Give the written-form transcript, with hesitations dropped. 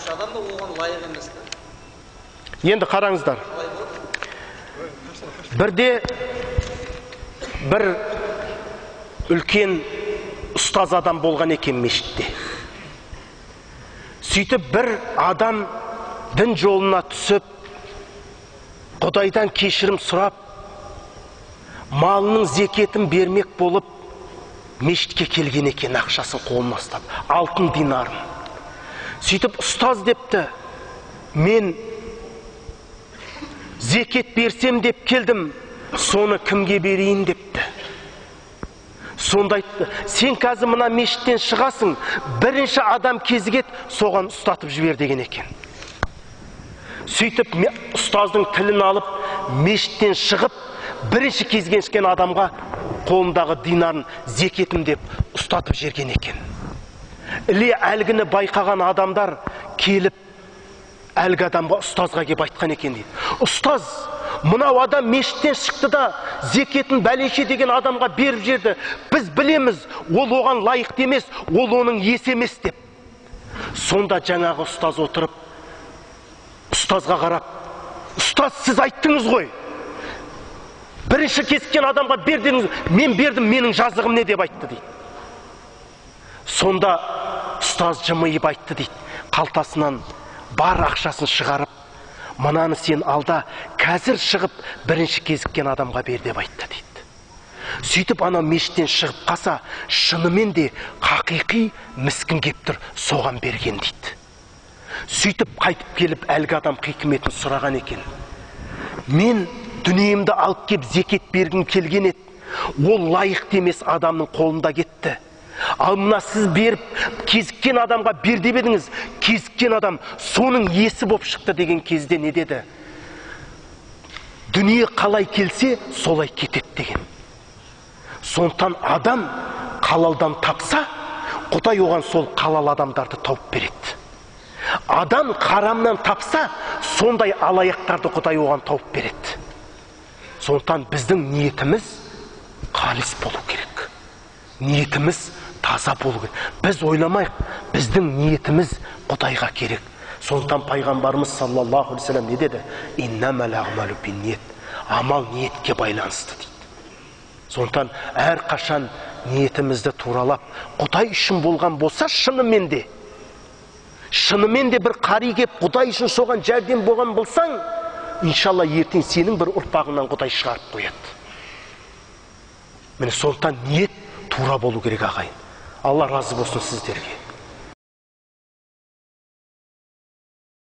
салушы адам да оған лайық емес. Енді қараңыздар. Бірде бір үлкен ұстаз адам болған екен мешітте. Сөйтіп бір адам дін жолына түсіп, Құдайдан кешірім сұрап, малының зекетін бермек болып, мешітке келген екен ақшасын қолына ұстап, алтын динарын. Сөйтіп ұстаз депті, мен зекет берсем деп келдім, соны кімге берейін депті. Сонда айтты, сен қазір мына мешіттен шығасың, бірінші адам кезігет, соған ұстатып жібер деген екен. Сөйтіп ұстаздың тілін алып, мешіттен шығып, бірінші кезгеншкен адамға қолымдағы динарын зекетім деп ұстатып жерген екен. Іле әлгіні байқаған адамдар келіп, әлгі адамға ұстазға кеп айтқан екен дейді. Ұстаз, мынау адам мешіттен шықты да, зекетін бәлеше деген адамға беріп жерді. Біз білеміз, ол оған лайықты емес, ол оның есі емес деп. Сонда жаңағы ұстаз отырып, ұстазға қарап, ұстаз, сіз айттыңыз ғой, бірінші кескен адамға бердіңіз, мен бердім, менің жазығым не деп айтты дейді. Сонда ұстаз жымиып айтты дейді, қалтасынан бар ақшасын шығарып, мынаны сен алда қазір шығып, бірінші кезіккен адамға бер деп айтты дейді. Сөйтіп ана мешіттен шығып қаса, шынымен де қақиқи міскін кептір соған берген дейді. Сөйтіп қайтып келіп, әлгі адам қиқыметін сұраған екен. Мен дүниемді алып кеп зекет бергім келген еді. Ол лайық емес адамның қолында кетті. Ал мына сіз беріп, кезіккен адамға бер деп едіңіз. Кезіккен адам соның есі боп шықты деген кезде не деді? Дүние қалай келсе, солай кетеді деген. Сондықтан адам қалалдан тапса, Құдай оған сол қалал адамдарды тауып береді. Адам қарамнан тапса, сондай алаяқтарды Құдай оған тауып береді. Сондықтан біздің ниетіміз қалыс болу керек. Ниетіміз таза болу керек. Біз ойламайық, біздің ниетіміз Құдайға керек. Сондықтан пайғамбарымыз саллаллаху алейхи салам не деді? Иннамал аъмалу бинният. Амал ниетке байланысты дейді. Сондықтан әр қашан ниетімізді туралап, Құдай үшін болған болса, шынымен де бір қари кеп, Құдай үшін соған жәрдем болған болсаң, иншалла ертең сенің бір ұрпағынан Құдай шығарып қояды. Міне сондықтан ниет тура болу керек ағайын. Алла разы болсын сіздерге.